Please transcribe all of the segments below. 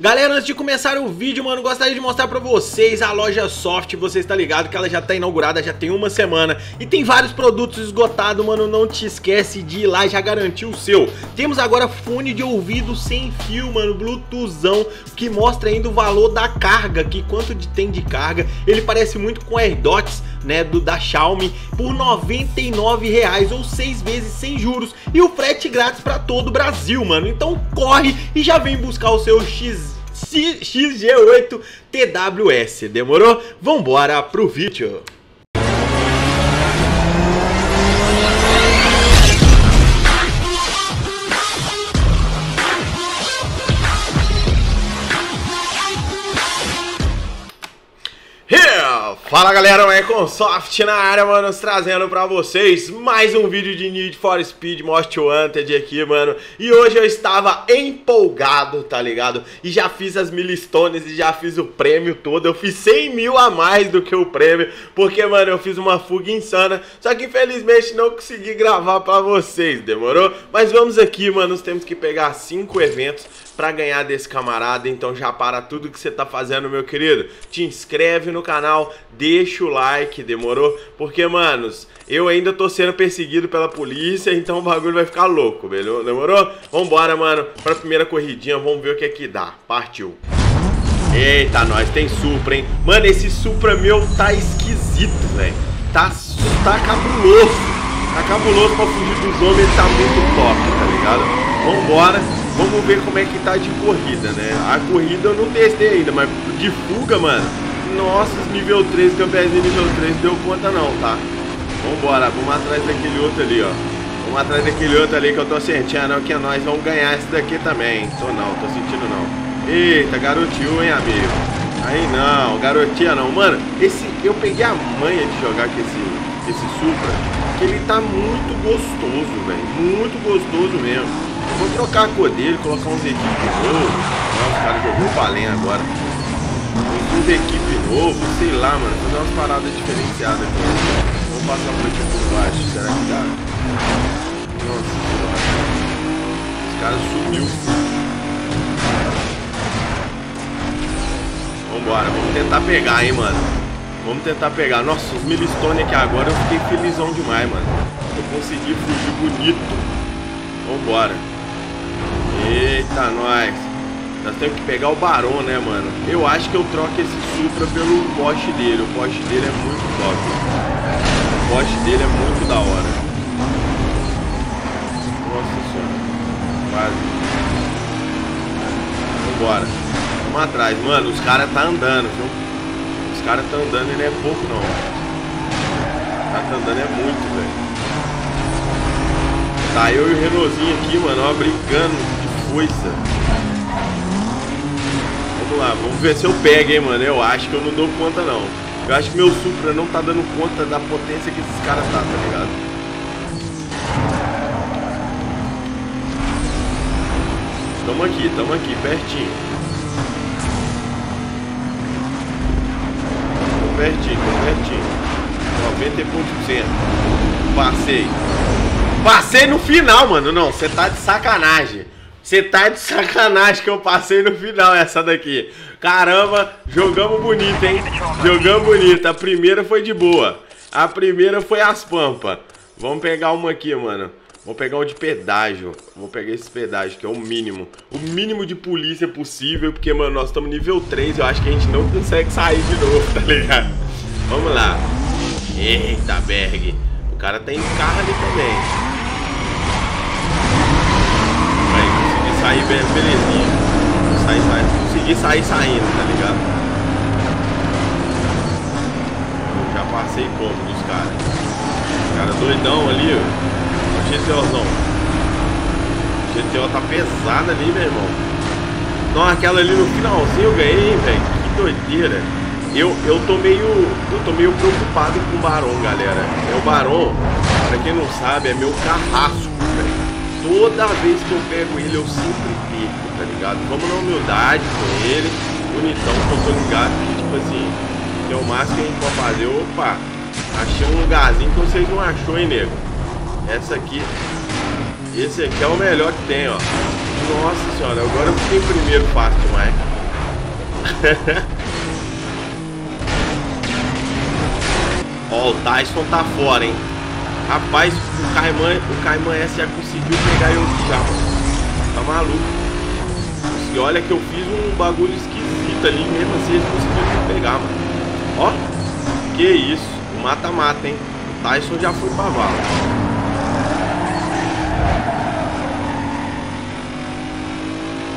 Galera, antes de começar o vídeo, mano, gostaria de mostrar pra vocês a loja Soft. Você está ligado que ela já tá inaugurada, já tem uma semana e tem vários produtos esgotados, mano, não te esquece de ir lá, já garantiu o seu. Temos agora fone de ouvido sem fio, mano, bluetoothzão, que mostra ainda o valor da carga, que quanto tem de carga. Ele parece muito com AirDots, né, da Xiaomi, por R$99 ou 6 vezes sem juros e o frete grátis pra todo o Brasil, mano. Então corre e já vem buscar o seu XG8 TWS, demorou? Vambora pro vídeo! Fala galera, é com Soft na área, mano, trazendo pra vocês mais um vídeo de Need for Speed Most Wanted aqui, mano. E hoje eu estava empolgado, tá ligado? E já fiz as milestone e já fiz o prêmio todo. Eu fiz 100 mil a mais do que o prêmio, porque, mano, eu fiz uma fuga insana. Só que infelizmente não consegui gravar pra vocês, demorou? Mas vamos aqui, mano, nós temos que pegar 5 eventos pra ganhar desse camarada. Então já para tudo que você tá fazendo, meu querido. Te inscreve no canal, deixa o like, demorou? Porque, manos, eu ainda tô sendo perseguido pela polícia, então o bagulho vai ficar louco, beleza? Demorou? Vambora, mano, pra primeira corridinha, vamos ver o que é que dá. Partiu. Eita, nós, tem Supra, hein? Mano, esse Supra meu tá esquisito, velho. Tá cabuloso. Tá cabuloso pra fugir dos homens, ele tá muito top, tá ligado? Vambora, vamos ver como é que tá de corrida, né? A corrida eu não testei ainda, mas de fuga, mano. Nossa, nível 3, campeãozinho nível 3, deu conta não, tá? Vambora, vamos atrás daquele outro ali, ó. Vamos atrás daquele outro ali que eu tô sentindo, que nós vamos ganhar esse daqui também. Tô sentindo não. Eita, garotinho, hein, amigo? Aí não, garotinha não. Mano, esse, eu peguei a manha de jogar com esse Supra, que ele tá muito gostoso, velho. Muito gostoso mesmo. Eu vou trocar a cor dele, colocar uns equipes novos. Nossa, o cara jogou o balém agora. Uns equipe novo, sei lá, mano. Fazer umas paradas diferenciadas aqui. Vamos passar por aqui por baixo. Será que dá? Nossa senhora. Esse cara sumiu. Vambora, vamos tentar pegar, hein, mano. Vamos tentar pegar. Nossa, os milestone aqui agora eu fiquei felizão demais, mano. Eu consegui fugir bonito. Vambora. Eita, nós. Nós temos que pegar o Barão, né, mano? Eu acho que eu troco esse Supra pelo poste dele. O poste dele é muito top. O poste dele é muito da hora. Nossa senhora. Quase. Vambora. Vamos atrás. Mano, os caras tá andando, viu? Os caras tá andando e não é pouco, não. Os caras tá andando é muito, velho. Tá eu e o Renaultzinho aqui, mano, ó, brincando de coisa. Vamos lá, vamos ver se eu pego, hein, mano. Eu acho que eu não dou conta, não. Eu acho que meu Supra não tá dando conta da potência que esses caras tá ligado? Tamo aqui, pertinho. Tô pertinho. 90,1%. Passei. Passei no final, mano. Não, você tá de sacanagem. Você tá de sacanagem que eu passei no final essa daqui. Caramba, jogamos bonito, hein? Jogamos bonito. A primeira foi de boa. A primeira foi as pampas. Vamos pegar uma aqui, mano. Vou pegar um de pedágio. Vou pegar esse pedágio, que é o mínimo. O mínimo de polícia possível, porque, mano, nós estamos nível 3. Eu acho que a gente não consegue sair de novo, tá ligado? Vamos lá. Eita, Berg. O cara tá em carro ali também. Sair, belezinha. Sai. Consegui sair saindo, tá ligado? Eu já passei como dos caras. O cara doidão ali, ó. O GTOzão. O GTO tá pesado ali, meu irmão. Nossa, aquela ali no finalzinho eu ganhei, velho. Que doideira. Eu tô meio preocupado com o Barão, galera. É o Barão, pra quem não sabe, é meu carrasco, velho. Toda vez que eu pego ele, eu sempre perco, tá ligado? Vamos na humildade com ele. Bonitão, tô ligado. Tipo assim, que é o máximo que a gente pode fazer. Opa, achei um lugarzinho que vocês não achou, hein, nego? Essa aqui. Esse aqui é o melhor que tem, ó. Nossa senhora, agora eu fiquei em primeiro fácil demais. Ó, o Tyson tá fora, hein? Rapaz, o Cayman S já conseguiu pegar eu já, mano. Tá maluco. E olha que eu fiz um bagulho esquisito ali, mesmo assim eles conseguiram me pegar, mano. Ó, que isso. Mata-mata, hein? O Tyson já foi pra vala.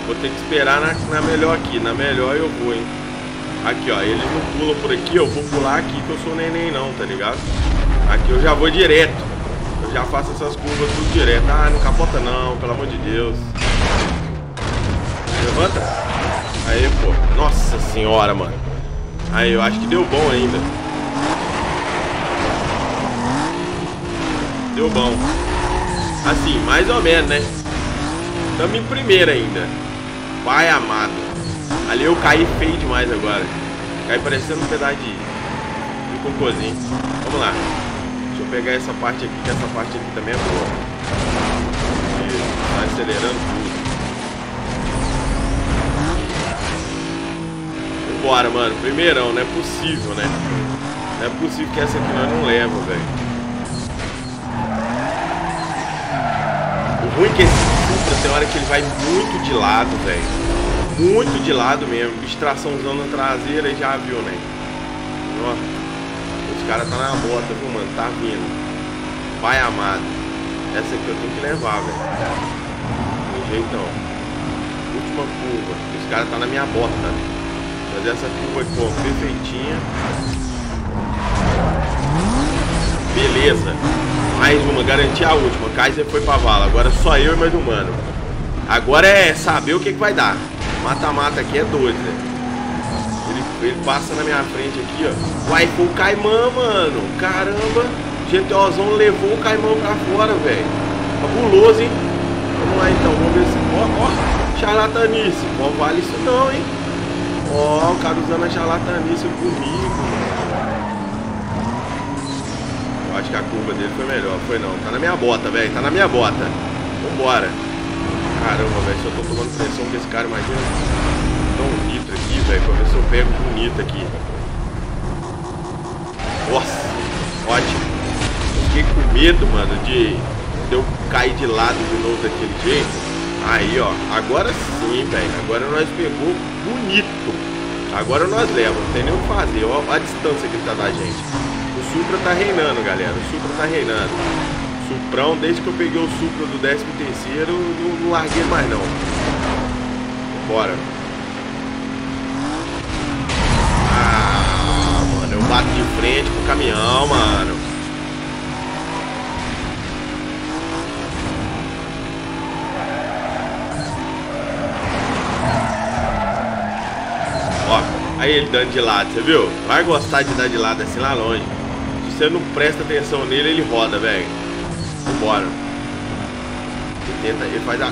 Vou ter que esperar na melhor aqui. Na melhor eu vou, hein? Aqui, ó. Eles não pulam por aqui. Eu vou pular aqui que eu sou neném não, tá ligado? Aqui eu já vou direto. Eu já faço essas curvas tudo direto. Ah, não capota não, pelo amor de Deus. Levanta. Aí, pô. Nossa senhora, mano. Aí, eu acho que deu bom ainda. Deu bom. Assim, mais ou menos, né? Estamos em primeiro ainda. Pai amado. Ali eu caí feio demais agora. Caí parecendo um pedaço de cocôzinho. Vamos lá. Deixa eu pegar essa parte aqui, que essa parte aqui também é boa. Isso, tá acelerando tudo. Vambora, mano. Primeirão, não é possível, né? Não é possível que essa aqui nós não leva, velho. O ruim é que esse Supra tem hora que ele vai muito de lado, velho. Muito de lado mesmo, distraçãozão na traseira e já viu, né? Ó, os caras tá na bota, viu, mano? Tá vindo. Pai amado. Essa aqui eu tenho que levar, velho. Tem jeito não. Última curva. Os caras tá na minha bota, né? Fazer essa curva aqui, ó, perfeitinha. Beleza. Mais uma, garanti a última. Kaiser foi pra vala. Agora só eu e mais um mano. Agora é saber o que vai dar. Mata-mata aqui é doido, né? Ele passa na minha frente aqui, ó. Uai, pô, o Cayman, mano. Caramba. GTOzão levou o Cayman pra fora, velho. Fabuloso, hein? Vamos lá, então. Vamos ver se... Ó, charlatanice. Não vale isso não, hein? Ó, o cara usando a charlatanice comigo, mano. Eu acho que a curva dele foi melhor. Foi não. Tá na minha bota, velho. Tá na minha bota. Vambora. Caramba, velho, se eu tô tomando pressão com esse cara, imagina. Tão bonito aqui, velho, pra ver se eu pego bonito aqui. Nossa, ótimo. Fiquei com medo, mano, de eu cair de lado de novo daquele jeito. Aí, ó, agora sim, velho, agora nós pegou bonito. Agora nós leva, não tem nem o que fazer. Ó a distância que ele tá da gente. O Supra tá reinando, galera, o Supra tá reinando. Suprão, desde que eu peguei o Supra do 13º, não larguei mais não. Bora. Ah, mano, eu bato de frente com o caminhão, mano. Ó, aí ele dando de lado, você viu? Vai gostar de dar de lado assim lá longe. Se você não presta atenção nele, ele roda, velho. Bora.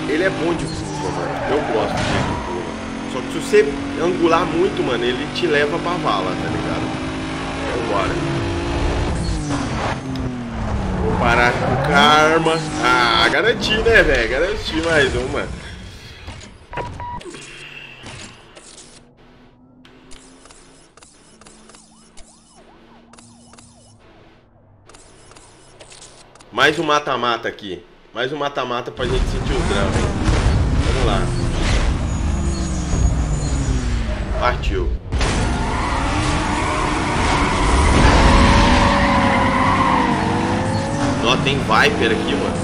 Ele é bom de curva, mano. Eu gosto de curva. Só que se você angular muito, mano, ele te leva pra vala, tá ligado? Então bora. Vou parar com karma. Ah, garanti, né, velho? Garanti mais uma. Mais um mata-mata aqui. Mais um mata-mata pra gente sentir os dramas, hein? Vamos lá. Partiu. Ó, tem Viper aqui, mano.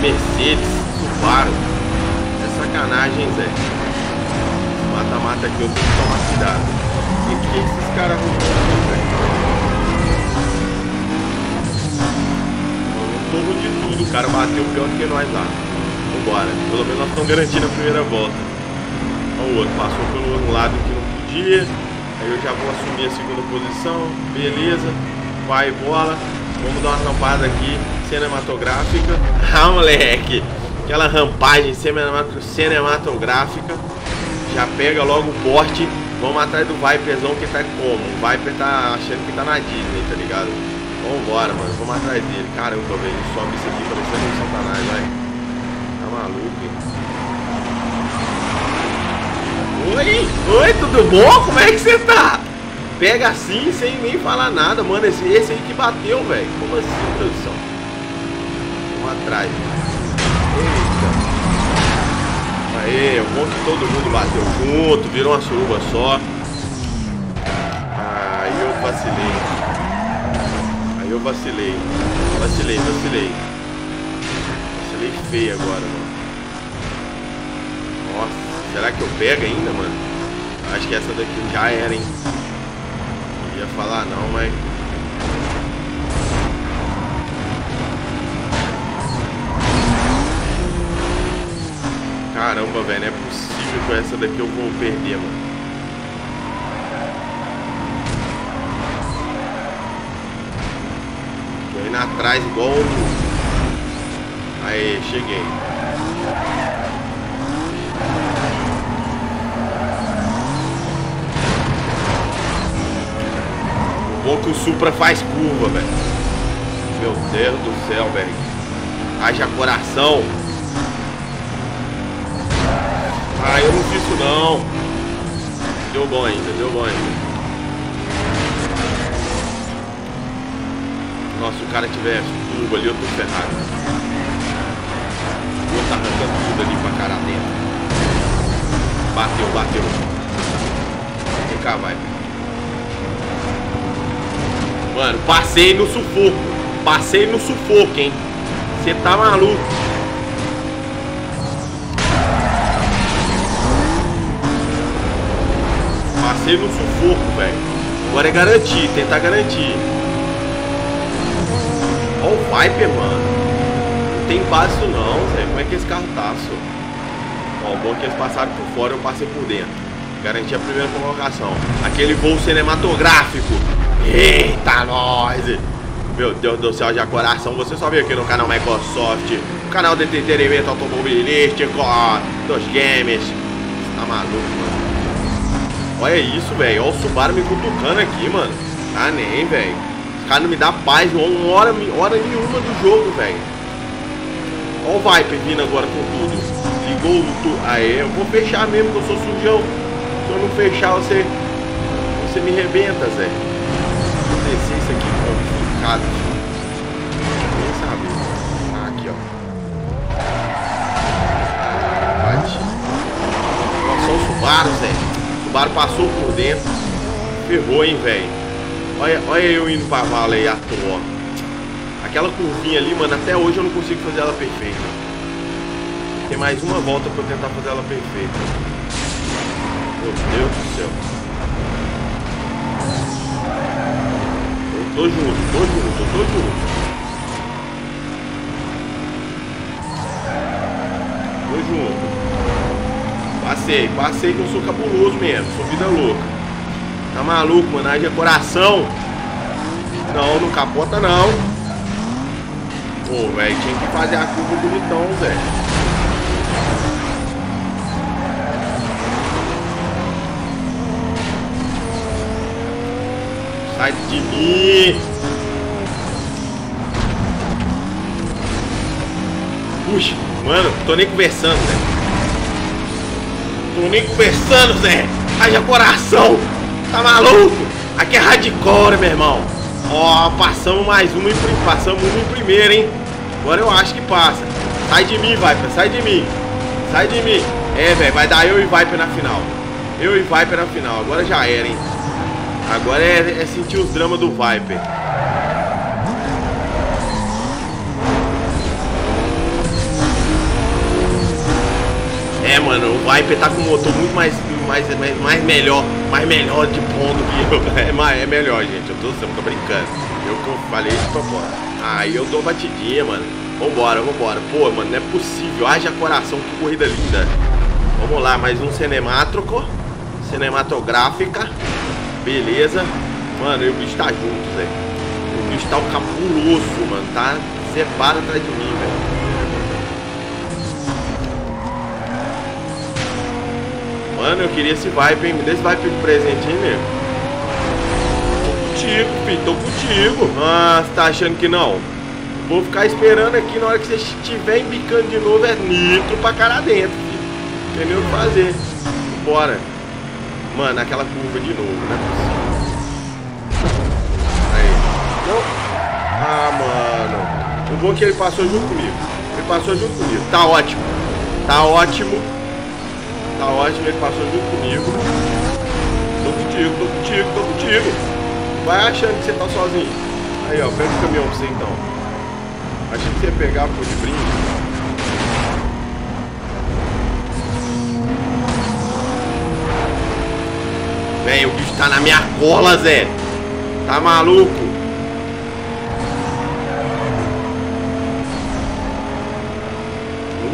Mercedes, Subaru. É sacanagem, hein, Zé? Mata-mata aqui, eu tenho que tomar cuidado. O que esses caras vão fazer, velho? De tudo, o cara bateu pior do que nós lá. Vambora, pelo menos nós estamos garantindo a primeira volta. Olha o outro, passou pelo outro lado que não podia. Aí eu já vou assumir a segunda posição. Beleza, vai bola. Vamos dar uma rampada aqui, cinematográfica. Ah, moleque, aquela rampagem cinematográfica. Já pega logo o porte. Vamos atrás do Viperzão que tá como? O Viper tá achando que tá na Disney, tá ligado? Vambora, mano, vamos atrás dele. Caramba, velho, sobe isso aqui parecendo um satanás, vai. Tá maluco, hein? Oi, tudo bom? Como é que você tá? Pega assim sem nem falar nada, mano. Esse aí que bateu, velho. Como assim, produção? Vamos atrás. Eita. Aê, bom que todo mundo bateu junto, virou uma suruba só. Aí eu vacilei. Vacilei. Vacilei feio agora, mano. Nossa, será que eu pego ainda, mano? Acho que essa daqui já era, hein? Não ia falar não, mas... Caramba, velho, não é possível que essa daqui eu vou perder, mano. Tô indo atrás igual... Aí, cheguei. Bom que o Supra faz curva, velho. Meu Deus do céu, velho. Haja coração. Ah, eu não fiz isso não. Deu bom ainda, Nossa, se o cara tiver curva ali, eu tô ferrado. Vou tá arrancando tudo ali pra cara dentro. Bateu. Vem cá, vai, velho. Mano, passei no sufoco. Hein? Você tá maluco? Passei no sufoco, velho. Agora é garantir, tentar garantir. Ó o Viper, mano. Não tem passo não, velho. Como é que esse carro tá, só? Ó, o bom é que eles passaram por fora, eu passei por dentro. Garanti a primeira colocação. Aquele voo cinematográfico. Eita, nós! Meu Deus do céu, já coração, você só veio aqui no canal Microsoft, o canal de entretenimento automobilístico, dos gamers. Você tá maluco, mano? Olha isso, velho, olha o Subaru me cutucando aqui, mano. Tá nem, velho. Os caras não me dão paz, não, hora nenhuma do jogo, velho. Olha o Viper vindo agora com tudo. Ligou o tu... Aê, eu vou fechar mesmo, que eu sou sujão. Se eu não fechar, você me rebenta, Zé. Descer isso aqui complicado. Quem sabe? Ah, aqui, ó. Bate. Nossa, o Subaru, Zé. O Subaru passou por dentro. Ferrou, hein, velho. Olha eu indo pra vala aí à toa. Aquela curvinha ali, mano, até hoje eu não consigo fazer ela perfeita. Tem mais uma volta pra eu tentar fazer ela perfeita. Meu Deus do céu. Tô junto. Passei que eu sou cabuloso mesmo. Sou vida louca. Tá maluco, mano? Haja coração. Não, não capota não. Pô, velho, tinha que fazer a curva bonitão, velho. Sai de mim! Puxa, mano, tô nem conversando, Zé. Haja coração! Tá maluco? Aqui é hardcore, meu irmão. Ó, passamos mais uma em primeiro, hein? Agora eu acho que passa. Sai de mim, Viper, sai de mim. É, velho, vai dar eu e Viper na final. Agora já era, hein? Agora é sentir os dramas do Viper. É, mano, o Viper tá com um motor muito mais melhor de ponto que eu. É melhor, gente, eu tô brincando. Eu falei isso pra fora. Aí eu dou batidinha, mano. Vambora. Pô, mano, não é possível. Haja coração, que corrida linda. Vamos lá, mais um cinematográfica. Beleza, mano, e o bicho tá junto, Zé. O bicho tá um cabuloso, mano. Tá zebado atrás de mim, velho. Mano, eu queria esse Viper, hein? Me dê esse Viper de presente, hein, nego? Tô contigo, filho, tô contigo. Ah, você tá achando que não? Vou ficar esperando aqui. Na hora que você estiver embicando de novo, é nitro pra cara dentro, filho. Não tem nem o que fazer. Bora. Mano, aquela curva de novo, né? Aí. Não. Ah, mano. O bom é que ele passou junto comigo. Ele passou junto comigo. Tá ótimo. Tá ótimo. Tá ótimo, ele passou junto comigo. Tô contigo, tô contigo, tô contigo. Vai achando que você tá sozinho. Aí, ó, pega o caminhão pra você então. Achei que você ia pegar por de brinde. Véi, o bicho tá na minha cola, Zé. Tá maluco?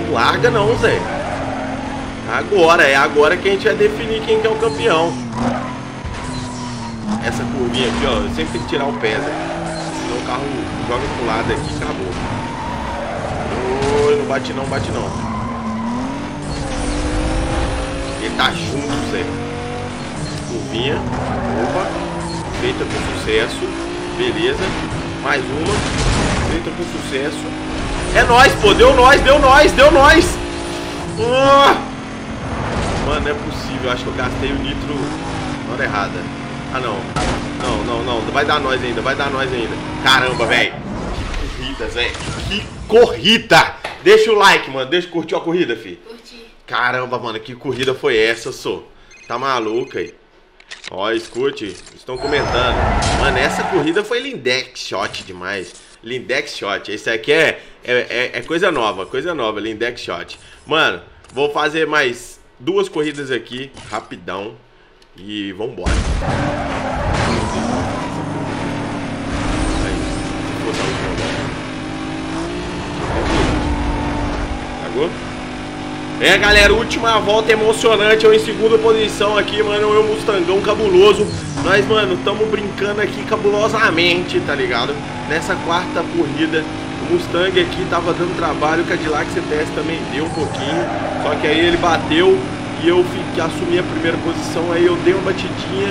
Não larga não, Zé. Agora, é agora que a gente vai definir quem que é o campeão. Essa curvinha aqui, ó, eu sempre tenho que tirar o pé, Zé. Senão o carro joga pro lado aqui e acabou. Não bate não, bate não. Ele tá junto, Zé. Curvinha, opa, feita com sucesso, beleza, mais uma, feita com sucesso, é nóis, pô, deu nóis, deu nóis, deu nóis, mano, não é possível, acho que eu gastei o nitro na hora errada, ah não, não, não, não, vai dar nóis ainda, caramba, velho, que corrida, Zé, que corrida, deixa o like, mano, deixa, curtiu a corrida, fi? Curti, caramba, mano, que corrida foi essa, só, tá maluco aí. Ó, escute, estão comentando. Mano, essa corrida foi Lindex Shot demais. Lindex Shot, esse aqui é coisa nova, Lindex Shot. Mano, vou fazer mais duas corridas aqui, rapidão. E vambora. Aí, vou botar o jogo. Cagou? É, galera, última volta emocionante, eu em segunda posição aqui, mano, eu Mustangão cabuloso. Nós, mano, estamos brincando aqui cabulosamente, tá ligado? Nessa quarta corrida, o Mustang aqui tava dando trabalho, o Cadillac CTS também deu um pouquinho. Só que aí ele bateu e eu fiquei, assumi a primeira posição, aí eu dei uma batidinha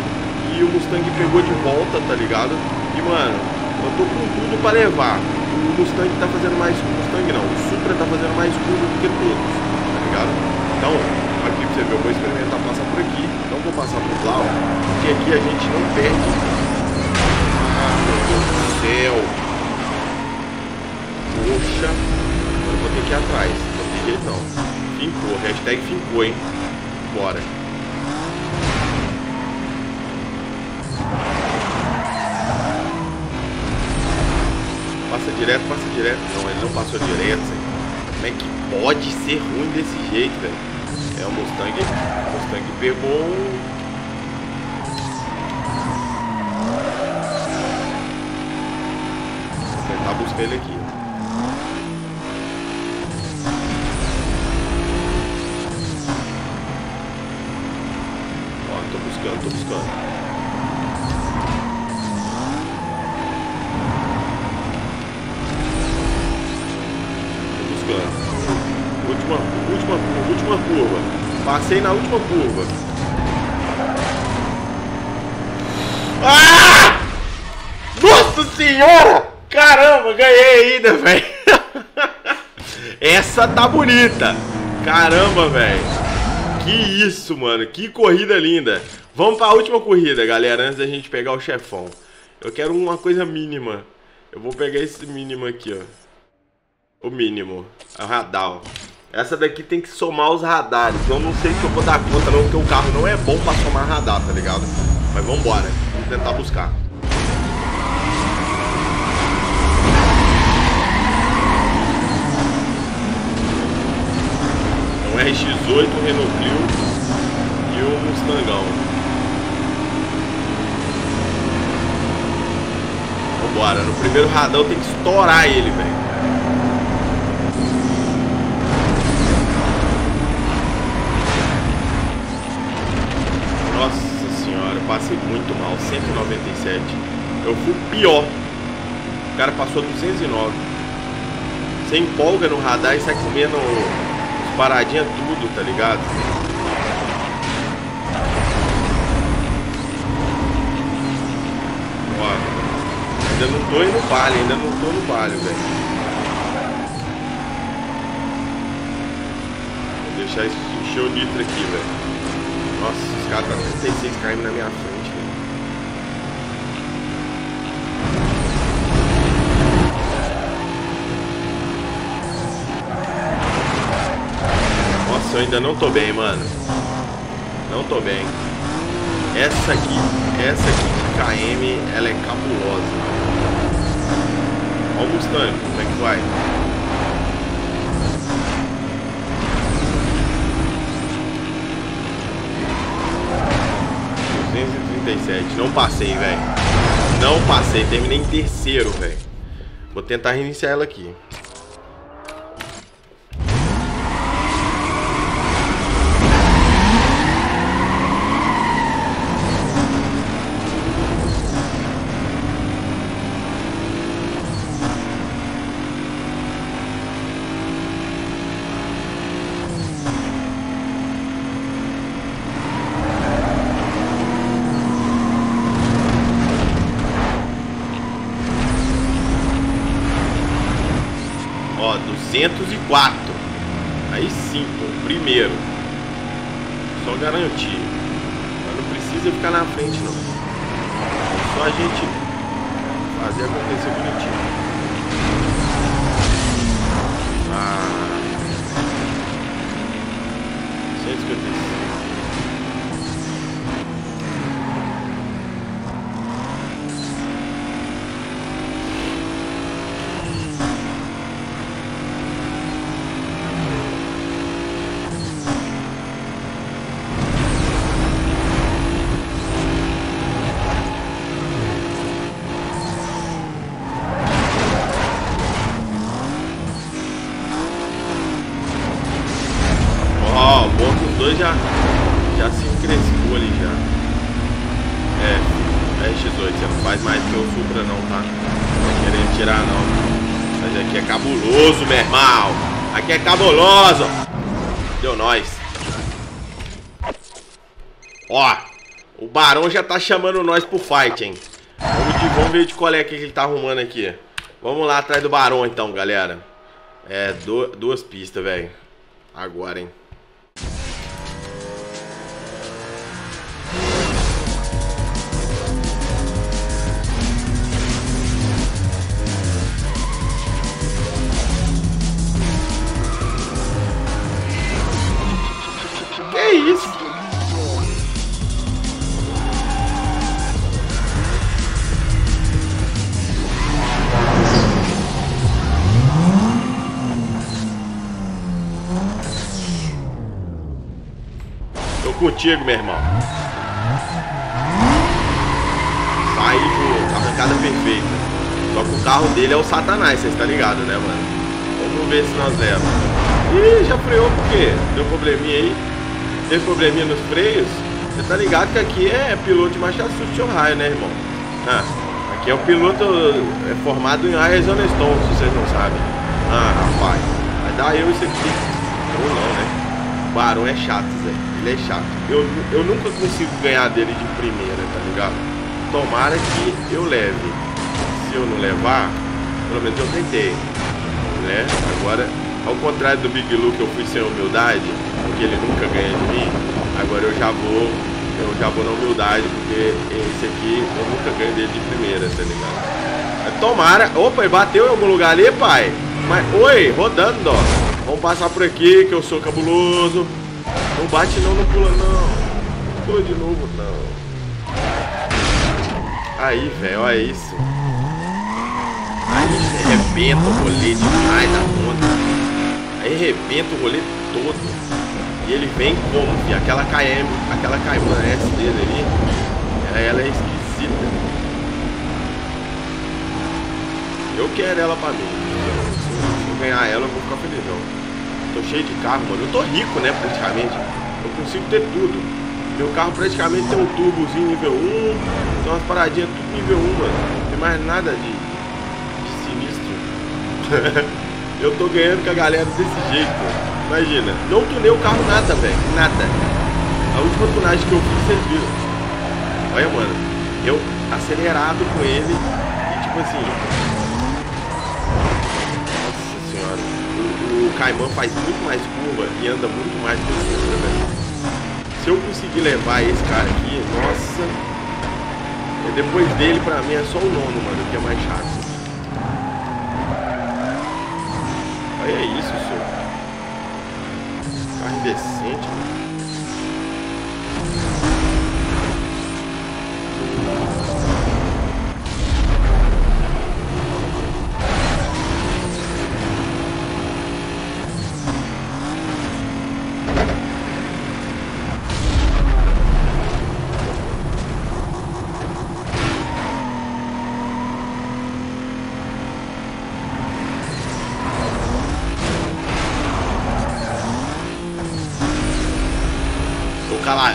e o Mustang pegou de volta, tá ligado? E, mano, eu tô com tudo pra levar. O Mustang tá fazendo mais... Mustang não, o Supra tá fazendo mais curva do que todos. Então, aqui pra você ver, eu vou experimentar passar por aqui. Então vou passar por lá, ó, porque aqui a gente não perde. Ah, meu Deus do céu. Poxa. Eu vou ter que ir atrás. Não tem jeito não. Fincou, hashtag fincou, hein. Bora. Passa direto, passa direto. Não, ele não passou direto, hein. Como é que pode ser ruim desse jeito, velho? É o Mustang. O Mustang pegou. Vou tentar buscar ele aqui. Ó, tô buscando, tô buscando. Última curva. Passei na última curva. Ah! Nossa senhora! Caramba, ganhei ainda, velho. Essa tá bonita. Caramba, velho. Que isso, mano. Que corrida linda. Vamos pra última corrida, galera, antes da gente pegar o chefão. Eu quero uma coisa mínima. Eu vou pegar esse mínimo aqui, ó. O mínimo. É o radar, ó. Essa daqui tem que somar os radares. Eu não sei se eu vou dar conta não, porque o carro não é bom pra somar radar, tá ligado? Mas vambora, vamos tentar buscar. É um RX-8, um Renault Clio e um Mustangão. Vambora, no primeiro radar eu tenho que estourar ele, velho. Passei muito mal, 197. Eu fui pior. O cara passou 209. Você empolga no radar e sai comendo os paradinhas tudo, tá ligado? Ó, ainda não tô indo vale, ainda não tô no vale, velho. Vou deixar encher o nitro aqui, velho. Nossa, os caras estão 36 km na minha frente. Nossa, eu ainda não tô bem, mano. Não tô bem. Essa aqui de KM, ela é cabulosa. Olha o Mustang, como é que vai? Não passei, velho. Não passei, terminei em terceiro, velho. Vou tentar reiniciar ela aqui. Ó, 204. Aí sim, pô, primeiro. Só garantir. Mas não precisa ficar na frente, não. Só a gente fazer acontecer bonitinho. Ah. 155. Aqui é cabuloso. Deu nós. Ó, o Barão já tá chamando nós pro fight, hein. Vamos ver de qual é aqui que ele tá arrumando aqui. Vamos lá atrás do Barão então, galera. É, duas pistas, velho. Agora, hein. Contigo, meu irmão. Sai, pô, arrancada perfeita. Só que o carro dele é o Satanás, vocês tá ligado, né, mano? Vamos ver se nós leva. Ih, já freou por quê? Deu probleminha aí? Teve probleminha nos freios? Você tá ligado que aqui é piloto de Massachusetts, Ohio, né, irmão? Ah, aqui é o piloto formado em Arizona Stone, se vocês não sabem. Ah, rapaz. Vai dar eu isso aqui. Ou não, né? O Barão é chato, Zé. Ele é chato. Eu nunca consigo ganhar dele de primeira, tá ligado? Tomara que eu leve. Se eu não levar, pelo menos eu tentei, né? Agora, ao contrário do Big Lu, que eu fui sem humildade, porque ele nunca ganha de mim, agora eu já vou na humildade, porque esse aqui eu nunca ganho dele de primeira, tá ligado? Tomara. Opa, ele bateu em algum lugar ali, pai. Mas, oi, rodando, ó. Vamos passar por aqui, que eu sou cabuloso. Não bate não, não pula não. Pula de novo, não. Aí, velho, olha isso. Aí arrebenta o rolê demais da conta. Aí arrebenta o rolê todo. E ele vem como, filho? Aquela KM, aquela Cayman S dele ali, ela é esquisita. Eu quero ela pra mim. Se eu ganhar ela, eu vou ficar felizão. Tô cheio de carro, mano. Eu tô rico, né, praticamente. Eu consigo ter tudo. Meu carro praticamente tem um turbozinho nível 1. Tem umas paradinhas tudo nível 1, mano. Não tem mais nada de sinistro. Eu tô ganhando com a galera desse jeito, mano. Imagina. Não tunei o carro nada, velho. Nada. A última tunagem que eu fiz, vocês viram. Olha, mano. Eu acelerado com ele. E tipo assim... O Cayman faz muito mais curva e anda muito mais que o Supra, velho. Se eu conseguir levar esse cara aqui, nossa. E depois dele, pra mim, é só o nono, mano, que é mais chato. Olha isso, senhor. Carro indecente, mano.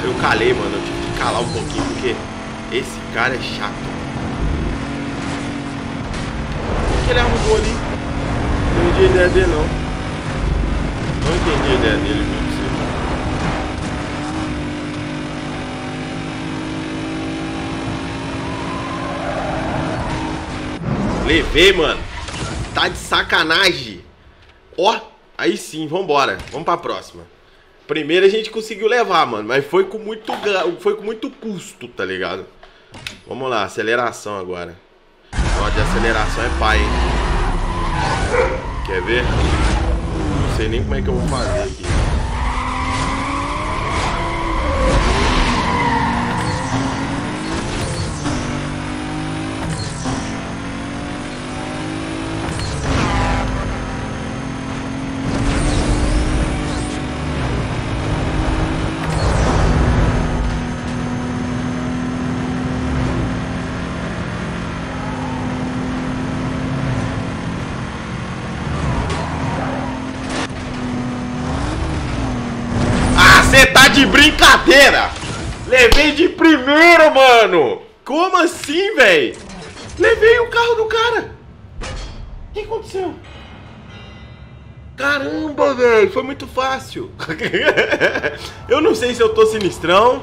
Eu calei, mano, eu tive que calar um pouquinho porque esse cara é chato. O que ele arrumou ali? Não entendi a ideia dele, não. Não entendi a ideia dele, viu? Levei, mano. Tá de sacanagem. Ó, aí sim, vambora. Vamos pra próxima. Primeiro a gente conseguiu levar, mano, mas foi com muito custo, tá ligado? Vamos lá, aceleração agora. Ó, de aceleração é pai, hein? Quer ver? Não sei nem como é que eu vou fazer aqui. De brincadeira! Levei de primeira, mano! Como assim, velho? Levei o carro do cara! O que aconteceu? Caramba, velho! Foi muito fácil! Eu não sei se eu tô sinistrão,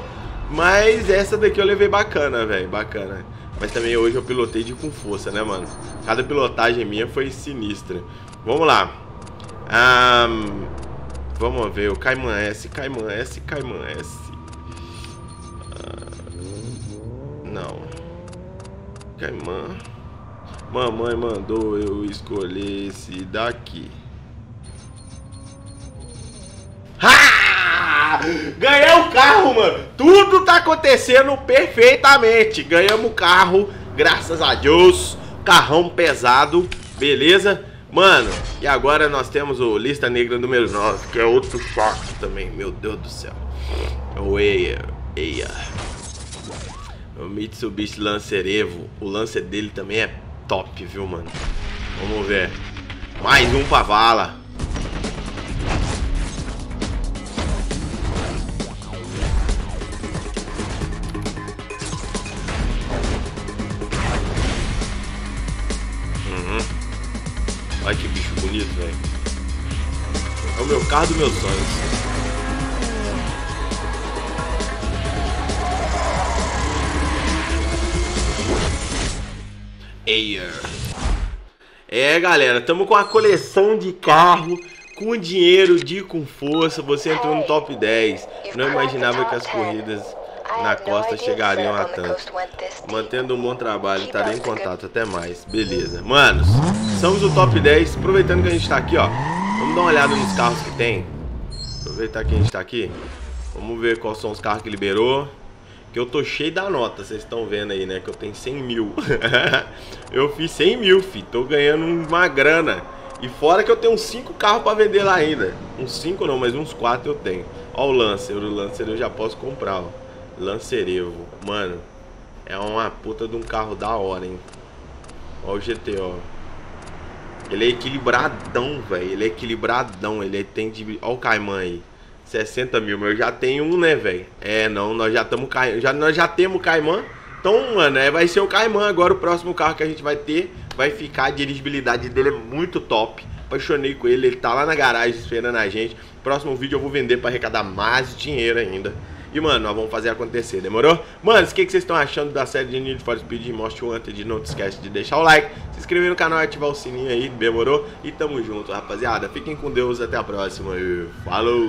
mas essa daqui eu levei bacana, velho. Bacana. Mas também hoje eu pilotei de com força, né, mano? Cada pilotagem minha foi sinistra. Vamos lá. Vamos ver, o Cayman S, Cayman S, Cayman S. Não. Cayman. Mamãe mandou eu escolher esse daqui. Ha! Ganhei o carro, mano. Tudo tá acontecendo perfeitamente. Ganhamos o carro, graças a Deus. Carrão pesado, beleza? Mano, e agora nós temos o Lista Negra número 9, que é outro chato também, meu Deus do céu. O Eia. O Mitsubishi Lancerevo, o Lancer dele também é top, viu, mano? Vamos ver. Mais um pra vala. Olha que bicho bonito, velho. É o meu carro dos meus sonhos. Air. É, galera, estamos com a coleção de carro, com dinheiro, de com força. Você entrou no top 10. Não imaginava que as corridas na costa chegariam a tanto. Mantendo um bom trabalho, estarei em contato. Até mais. Beleza. Manos, estamos no top 10. Aproveitando que a gente tá aqui, ó. Vamos dar uma olhada nos carros que tem. Aproveitar que a gente tá aqui. Vamos ver quais são os carros que liberou. Que eu tô cheio da nota. Vocês estão vendo aí, né? Que eu tenho 100 mil. Eu fiz 100 mil, fi. Tô ganhando uma grana. E fora que eu tenho uns 5 carros pra vender lá ainda. Uns 5 não, mas uns 4 eu tenho. Ó, o Lancer. O Lancer eu já posso comprar, ó. Lancerevo, mano, é uma puta de um carro da hora, hein? Olha o GTO. Ele é equilibradão, velho. Ele é equilibradão. Ele tem de. Olha o Cayman aí. 60 mil, mas eu já tenho um, né, velho? É, não, nós já temos o Cayman. Então, mano, vai ser o Cayman. Agora o próximo carro que a gente vai ter vai ficar. A dirigibilidade dele é muito top. Apaixonei com ele. Ele tá lá na garagem esperando a gente. Próximo vídeo eu vou vender pra arrecadar mais dinheiro ainda. E, mano, nós vamos fazer acontecer, demorou? Mano, o que vocês estão achando da série de Need for Speed Most Wanted? Não esquece de deixar o like, se inscrever no canal e ativar o sininho aí, demorou? E tamo junto, rapaziada. Fiquem com Deus, até a próxima e falou!